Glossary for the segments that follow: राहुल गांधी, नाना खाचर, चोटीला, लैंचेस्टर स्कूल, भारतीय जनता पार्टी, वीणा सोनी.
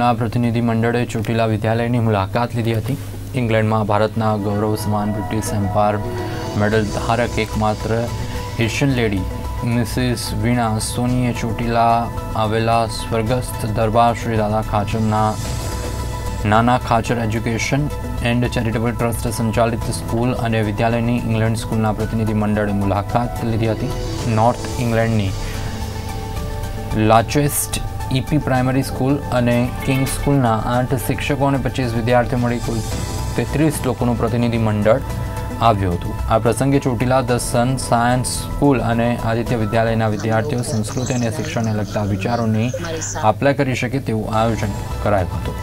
भारतना प्रतिनिधिमंडले चोटीला विद्यालयनी मुलाकात लीधी हती। इंग्लेंड में भारतना गौरव समान ब्रिटिश एम्पायर मेडल धारक एकमात्र एशियन लेडी मिसेस वीणा सोनीए चोटीला आवेला स्वर्गस्थ Darbar Shri नाना खाचर education and charitable trust संचालित स्कूल और विद्यालय की इंग्लेंड स्कूल प्रतिनिधिमंडले मुलाकात लीधी हती। नॉर्थ इंग्लेंडनी लैंचेस्टर ईपी प्राइमरी स्कूल और किंग स्कूल 8 शिक्षकों ने 25 विद्यार्थी मिली कुल 33 लोगों प्रतिनिधिमंडल आव्यो हतुं। आ प्रसंगे चोटीला the sun science school और आदित्य विद्यालय विद्यार्थी संस्कृति और शिक्षण ने लगता विचारों की आपला करी शके तेवुं आयोजन करायुं हतुं।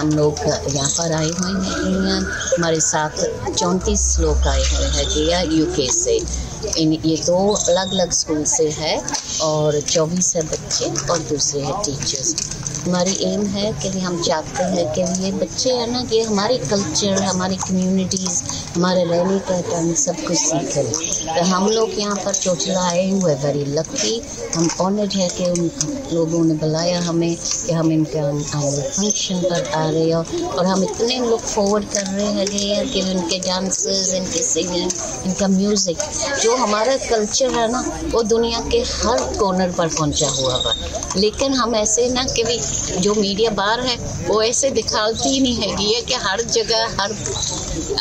हम लोग यहाँ पर आए हुए हैं इंडियन, हमारे साथ 34 लोग आए हुए हैं दिया यूके से। ये दो अलग अलग स्कूल से है और 24 है बच्चे और दूसरे हैं टीचर्स। हमारी एम है कि हम चाहते हैं कि ये बच्चे है ना, ये हमारे कल्चर, हमारी कम्युनिटीज़, हमारे रहने का ढंग सब कुछ सीखें। तो हम लोग यहाँ पर चोटीला आए हुए वेरी लकी, हम ऑनर्ड है कि उन लोगों ने बुलाया हमें कि हम इनके आने फंक्शन पर आ रहे हो और हम इतने लुक फॉरवर्ड कर रहे हैं कि उनके डांसेस, इनके सिंगिंग, इनका म्यूज़िक, जो हमारा कल्चर है ना वो दुनिया के हर कोनर पर पहुंचा हुआ है। लेकिन हम ऐसे ना कि जो मीडिया बाहर है वो ऐसे दिखाती ही नहीं हैगी है कि हर जगह हर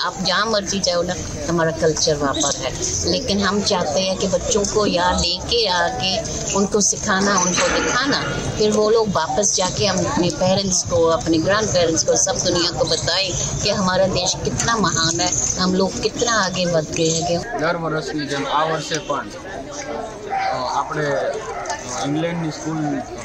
आप जहाँ मर्जी जाओ ना हमारा कल्चर वहाँ पर है। लेकिन हम चाहते हैं कि बच्चों को यहाँ लेके आके उनको सिखाना, उनको दिखाना, फिर वो लोग वापस जाके हम अपने पेरेंट्स को, अपने ग्रैंड पेरेंट्स को, सब दुनिया को बताएं कि हमारा देश कितना महान है, हम लोग कितना आगे बढ़ गए हैं। दर वर्षनी जेम आ वर्षे पण आपणे इंग्लेंडनी स्कूल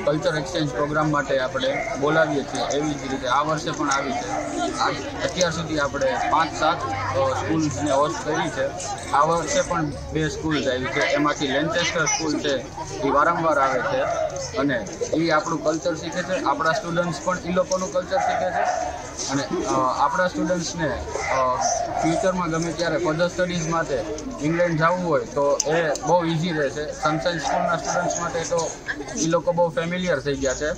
कल्चर एक्सचेंज प्रोग्राम माटे आपणे बोलावीए छीए, एवी ज रीते आ वर्षे पण आवी छे। अत्यार सुधी आपणे 5-7 स्कूल्सने होस्ट करी छे। आ वर्षे पण 2 स्कूल्स आवी छे, एमांथी लैंचेस्टर स्कूल छे ए वारंवार आवे छे अने ए आपणो कल्चर शीखे छे। आपणा स्टुडंट्स पण ई लोकोनो कल्चर शीखे छे अने आपणा स्टुडंट्सने फ्यूचरमां गमे त्यारे फर्दर स्टडीज माटे इंग्लेंड जावुं होय तो ए बहु ईजी रहेशे। सनशाइन स्कूलना स्टुडंट्स माटे तो ई लोको बहु फेमिलियर थई गया छे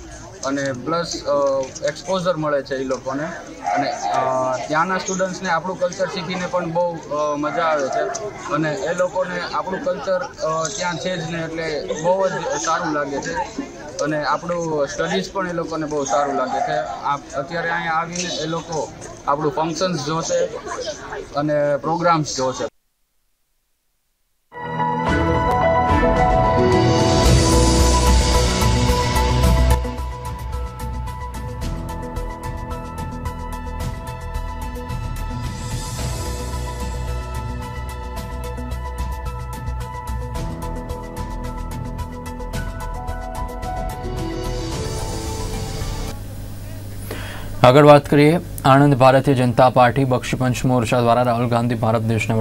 अने प्लस एक्सपोजर मळे छे ई लोकोने अने त्याना स्टुडंट्सने आपणुं कल्चर शीखीने पण बहु मजा आवे छे अने ए लोकोने आपणुं कल्चर त्यां छे ज ने एटले बहु ज सारुं लागे छे अने आपणुं स्टडीज पण ए लोकोने बहु सारुं लागे छे। आप अत्यारे अहींया आवीने ए लोको आपणुं फंक्शन्स जोशे अने प्रोग्राम्स जोशे। आगळ बात करिए। आनंद भारतीय जनता पार्टी बक्षीपंच मोर्चा द्वारा राहुल गांधी भारत देश